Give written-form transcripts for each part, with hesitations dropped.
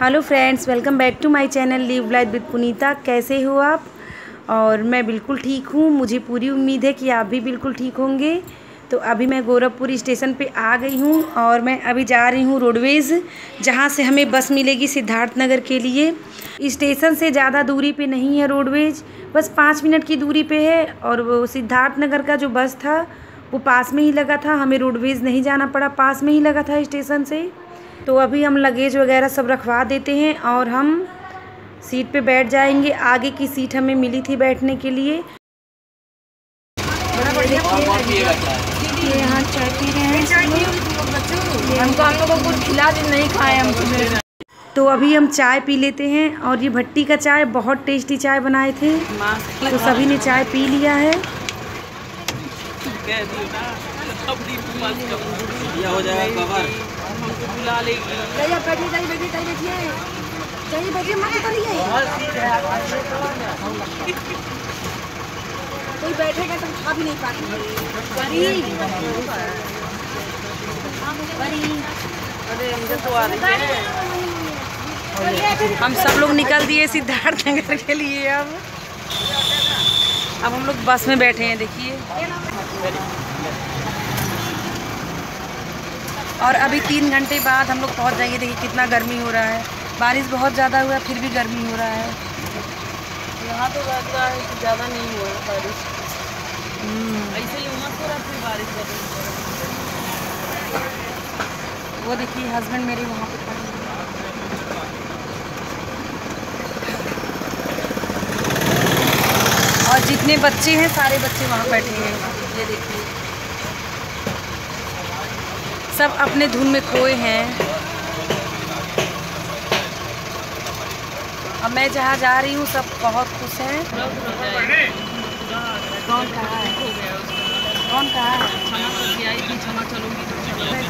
Hello friends, welcome back to my channel live life with Punita. कैसे हो आप? और मैं बिल्कुल ठीक हूँ। मुझे पूरी उम्मीद है कि आप भी बिल्कुल ठीक होंगे। तो अभी मैं गोरखपुर स्टेशन पे आ गई हूँ और मैं अभी जा रही हूँ रोडवेज़, जहाँ से हमें बस मिलेगी सिद्धार्थनगर के लिए। स्टेशन से ज़्यादा दूरी पे नहीं है रोडवेज़, बस 5 मिनट की दूरी पे है। और वो सिद्धार्थनगर का जो बस था वो पास में ही लगा था, हमें रोडवेज़ नहीं जाना पड़ा, पास में ही लगा था स्टेशन से। तो अभी हम लगेज वगैरह सब रखवा देते हैं और हम सीट पे बैठ जाएंगे। आगे की सीट हमें मिली थी बैठने के लिए। ये यहाँ चाय पी रहे हैं, हमको कुछ खिला दिन नहीं खाए हमको। तो अभी हम चाय पी लेते हैं। और ये भट्टी का चाय, बहुत टेस्टी चाय बनाए थे, तो सभी ने चाय पी लिया है। हो जाएगा हम सब लोग निकल दिए सिद्धार्थनगर के लिए। अब हम लोग बस में बैठे हैं, देखिए। और अभी 3 घंटे बाद हम लोग पहुँच जाएंगे। देखिए कितना गर्मी हो रहा है, बारिश बहुत ज़्यादा हुआ फिर भी गर्मी हो रहा है। यहाँ तो लग रहा है कि ज़्यादा नहीं हुआ बारिश, ऐसे ही होना पूरा फिर बारिश कर। वो देखिए हस्बैंड मेरे वहाँ पे खड़े हैं। और जितने बच्चे हैं सारे बच्चे वहाँ बैठे हैं। ये देखिए सब अपने धुन में खोए हैं। अब मैं जहाँ जा रही हूँ सब बहुत खुश हैं। कौन कहा है?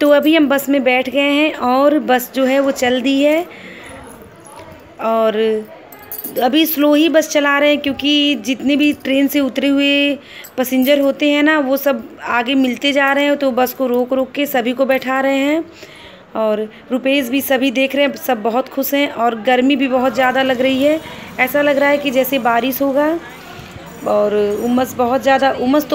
तो अभी हम बस में बैठ गए हैं और बस जो है वो चल दी है। और अभी स्लो ही बस चला रहे हैं, क्योंकि जितने भी ट्रेन से उतरे हुए पैसेंजर होते हैं ना, वो सब आगे मिलते जा रहे हैं। तो बस को रोक के सभी को बैठा रहे हैं। और रुपेश भी सभी देख रहे हैं, सब बहुत खुश हैं। और गर्मी भी बहुत ज़्यादा लग रही है, ऐसा लग रहा है कि जैसे बारिश होगा। और उमस तो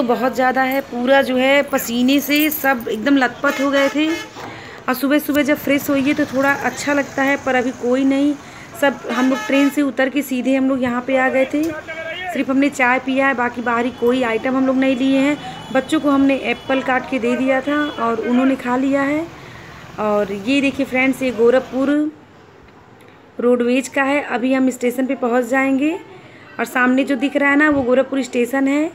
बहुत ज़्यादा है, पूरा जो है पसीने से सब एकदम लथपथ हो गए थे। और सुबह सुबह जब फ्रेश होइए तो थोड़ा अच्छा लगता है, पर अभी कोई नहीं। सब हम लोग ट्रेन से उतर के सीधे हम लोग यहाँ पे आ गए थे। सिर्फ हमने चाय पिया है, बाकी बाहरी कोई आइटम हम लोग नहीं लिए हैं। बच्चों को हमने एप्पल काट के दे दिया था और उन्होंने खा लिया है। और ये देखिए फ्रेंड्स, ये गोरखपुर रोडवेज का है। अभी हम स्टेशन पे पहुँच जाएंगे। और सामने जो दिख रहा है ना, वो गोरखपुर स्टेशन है।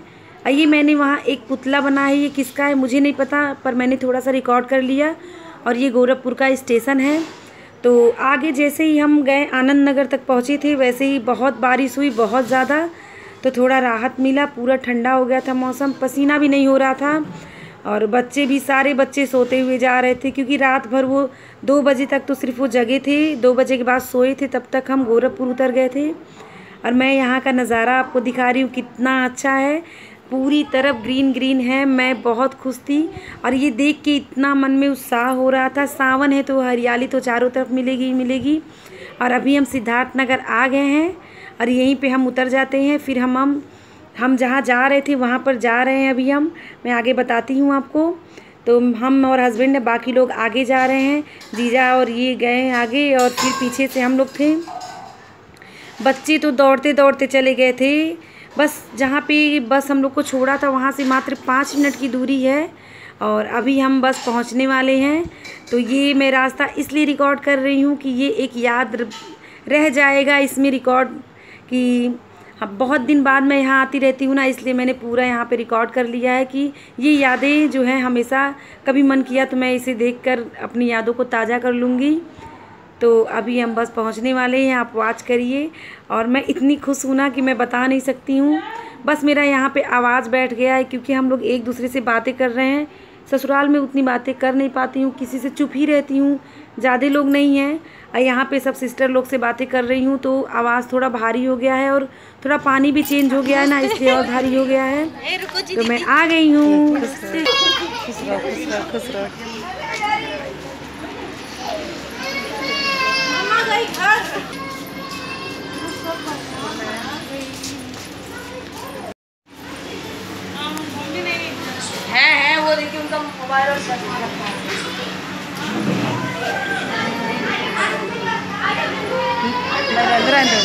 ये मैंने वहाँ एक पुतला बना है, ये किसका है मुझे नहीं पता, पर मैंने थोड़ा सा रिकॉर्ड कर लिया। और ये गोरखपुर का स्टेशन है। तो आगे जैसे ही हम गए आनंद नगर तक पहुँचे थे, वैसे ही बहुत बारिश हुई, बहुत ज़्यादा। तो थोड़ा राहत मिला, पूरा ठंडा हो गया था मौसम, पसीना भी नहीं हो रहा था। और बच्चे भी, सारे बच्चे सोते हुए जा रहे थे, क्योंकि रात भर वो 2 बजे तक तो सिर्फ वो जगे थे, 2 बजे के बाद सोए थे, तब तक हम गोरखपुर उतर गए थे। और मैं यहाँ का नज़ारा आपको दिखा रही हूँ, कितना अच्छा है, पूरी तरफ ग्रीन ग्रीन है। मैं बहुत खुश थी और ये देख के इतना मन में उत्साह हो रहा था। सावन है तो हरियाली तो चारों तरफ मिलेगी ही मिलेगी। और अभी हम सिद्धार्थनगर आ गए हैं और यहीं पे हम उतर जाते हैं। फिर हम जहाँ जा रहे थे वहाँ पर जा रहे हैं। अभी मैं आगे बताती हूँ आपको। तो हम और हस्बैंड ने, बाकी लोग आगे जा रहे हैं, जीजा और ये गए आगे और फिर पीछे से हम लोग थे। बच्चे तो दौड़ते दौड़ते चले गए थे। बस जहाँ पे बस हम लोग को छोड़ा था वहाँ से मात्र 5 मिनट की दूरी है। और अभी हम बस पहुँचने वाले हैं। तो ये मैं रास्ता इसलिए रिकॉर्ड कर रही हूँ कि ये एक याद रह जाएगा इसमें रिकॉर्ड, कि अब बहुत दिन बाद मैं यहाँ आती रहती हूँ ना, इसलिए मैंने पूरा यहाँ पे रिकॉर्ड कर लिया है कि ये यादें जो हैं, हमेशा कभी मन किया तो मैं इसे देखकर अपनी यादों को ताज़ा कर लूँगी। तो अभी हम बस पहुँचने वाले हैं, आप वॉच करिए। और मैं इतनी खुश हूँ ना कि मैं बता नहीं सकती हूँ। बस मेरा यहाँ पे आवाज़ बैठ गया है, क्योंकि हम लोग एक दूसरे से बातें कर रहे हैं। ससुराल में उतनी बातें कर नहीं पाती हूँ, किसी से चुप ही रहती हूँ, ज़्यादा लोग नहीं हैं। और यहाँ पे सब सिस्टर लोग से बातें कर रही हूँ, तो आवाज़ थोड़ा भारी हो गया है। और थोड़ा पानी भी चेंज हो गया है ना, इसलिए और भारी हो गया है। तो मैं आ गई हूँ। बांधो।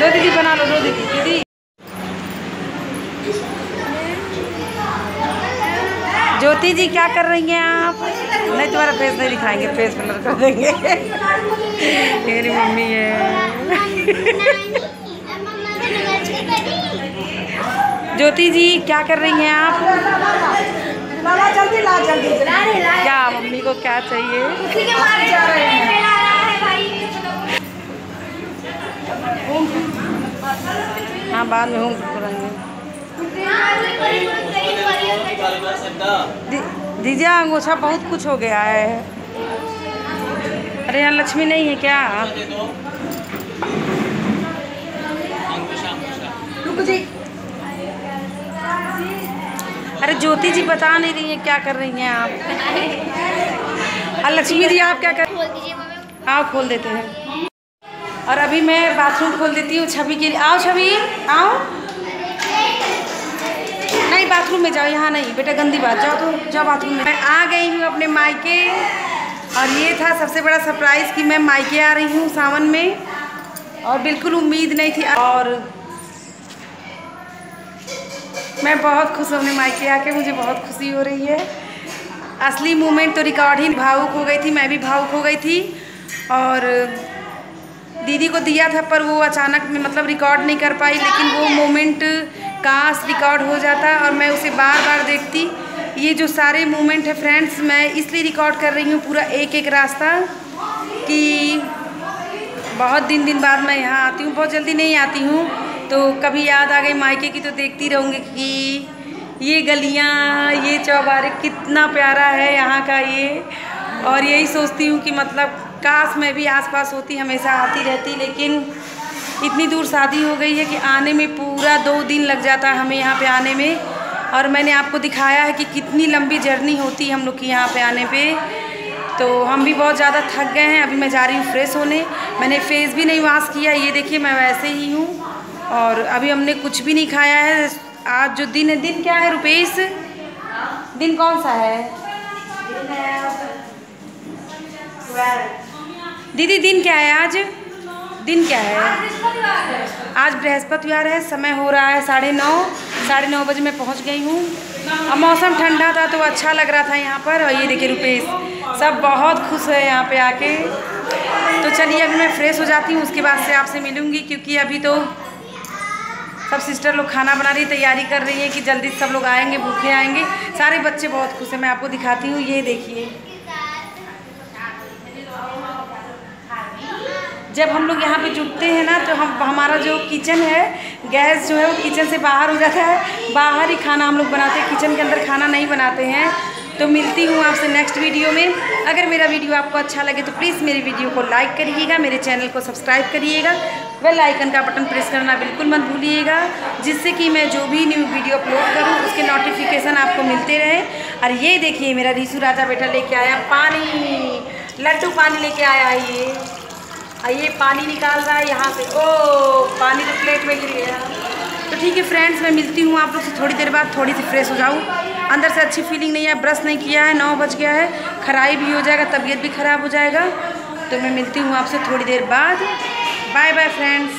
दो दीदी बना लो, दो दीदी दीदी ज्योति जी क्या कर रही हैं आप? नहीं तुम्हारा फेस नहीं दिखाएंगे, फेस कलर कर देंगे। मेरी मम्मी है। ज्योति जी क्या कर रही हैं आप? जल्दी ला, जल्दी क्या मम्मी को क्या चाहिए? हाँ बाद में हूँ दीजिए। अंगोछा बहुत कुछ हो गया है। अरे यहाँ लक्ष्मी नहीं है क्या? अरे ज्योति जी बता नहीं रही है क्या कर रही हैं आप? और लक्ष्मी जी आप क्या कर रही हैं? आओ खोल देते हैं। और अभी मैं बाथरूम खोल देती हूँ छवि के लिए। आओ छवि आओ, नहीं बाथरूम में जाओ, यहाँ नहीं बेटा गंदी बात, जाओ तो जाओ बाथरूम में। मैं आ गई हूँ अपने मायके, और ये था सबसे बड़ा सरप्राइज़ कि मैं मायके आ रही हूँ सावन में, और बिल्कुल उम्मीद नहीं थी। और मैं बहुत खुश हूँ अपने मायके आके, मुझे बहुत खुशी हो रही है। असली मोमेंट तो रिकॉर्ड ही, भावुक हो गई थी मैं भी, भावुक हो गई थी। और दीदी को दिया था पर वो अचानक में मतलब रिकॉर्ड नहीं कर पाई, लेकिन वो मोमेंट काश रिकॉर्ड हो जाता और मैं उसे बार बार देखती। ये जो सारे मोमेंट है फ्रेंड्स, मैं इसलिए रिकॉर्ड कर रही हूँ पूरा एक एक रास्ता, कि बहुत दिन बाद मैं यहाँ आती हूँ, बहुत जल्दी नहीं आती हूँ, तो कभी याद आ गई मायके की तो देखती रहूँगी कि ये गलियाँ ये चौबारे कितना प्यारा है यहाँ का ये। और यही सोचती हूँ कि मतलब काश मैं भी आसपास होती, हमेशा आती रहती, लेकिन इतनी दूर शादी हो गई है कि आने में पूरा 2 दिन लग जाता है हमें यहाँ पे आने में। और मैंने आपको दिखाया है कि कितनी लंबी जर्नी होती है हम लोग की यहाँ पे आने पे, तो हम भी बहुत ज़्यादा थक गए हैं। अभी मैं जा रही हूँ फ्रेश होने, मैंने फेस भी नहीं वॉश किया, ये देखिए मैं वैसे ही हूँ। और अभी हमने कुछ भी नहीं खाया है। आज जो दिन है, दिन क्या है रुपेश? दिन कौन सा है दीदी? दिन क्या है आज? दिन क्या है आज? बृहस्पतिवार है। समय हो रहा है 9:30 बजे मैं पहुंच गई हूँ। अब मौसम ठंडा था तो अच्छा लग रहा था यहाँ पर। और ये देखिए रुपेश सब बहुत खुश है यहाँ पे आके। तो चलिए अभी मैं फ्रेश हो जाती हूँ, उसके बाद से आपसे मिलूँगी, क्योंकि अभी तो सब सिस्टर लोग खाना बना रही, तैयारी कर रही है कि जल्दी सब लोग आएँगे, भूखे आएँगे। सारे बच्चे बहुत खुश हैं, मैं आपको दिखाती हूँ, ये देखिए। जब हम लोग यहाँ पे जुटते हैं ना तो हम हमारा जो किचन है, गैस जो है वो किचन से बाहर हो जाता है, बाहर ही खाना हम लोग बनाते हैं, किचन के अंदर खाना नहीं बनाते हैं। तो मिलती हूँ आपसे नेक्स्ट वीडियो में। अगर मेरा वीडियो आपको अच्छा लगे तो प्लीज़ मेरी वीडियो को लाइक करिएगा, मेरे चैनल को सब्सक्राइब करिएगा, बेल आइकन का बटन प्रेस करना बिल्कुल मत भूलिएगा, जिससे कि मैं जो भी न्यू वीडियो अपलोड करूँ उसके नोटिफिकेशन आपको मिलते रहे। और ये देखिए मेरा रिशु राजा बेटा लेके आया पानी, लड्डू पानी लेके आया है ये। ये पानी निकाल रहा है यहाँ से। ओ पानी तो प्लेट में गिर गया। तो ठीक है फ्रेंड्स, मैं मिलती हूँ आप लोग से थोड़ी देर बाद, थोड़ी सी फ्रेश हो जाऊँ। अंदर से अच्छी फीलिंग नहीं है, ब्रश नहीं किया है, 9 बज गया है, खराई भी हो जाएगा, तबीयत भी ख़राब हो जाएगा। तो मैं मिलती हूँ आपसे थोड़ी देर बाद, बाय बाय फ्रेंड्स।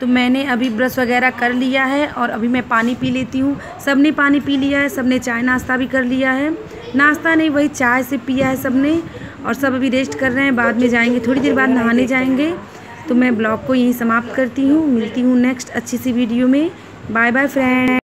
तो मैंने अभी ब्रश वगैरह कर लिया है और अभी मैं पानी पी लेती हूँ। सब ने पानी पी लिया है, सब ने चाय नाश्ता भी कर लिया है, नाश्ता नहीं वही चाय से पिया है सब ने। और सब अभी रेस्ट कर रहे हैं, बाद में जाएंगे, थोड़ी देर बाद नहाने जाएंगे। तो मैं ब्लॉग को यहीं समाप्त करती हूँ, मिलती हूँ नेक्स्ट अच्छी सी वीडियो में, बाय बाय फ्रेंड।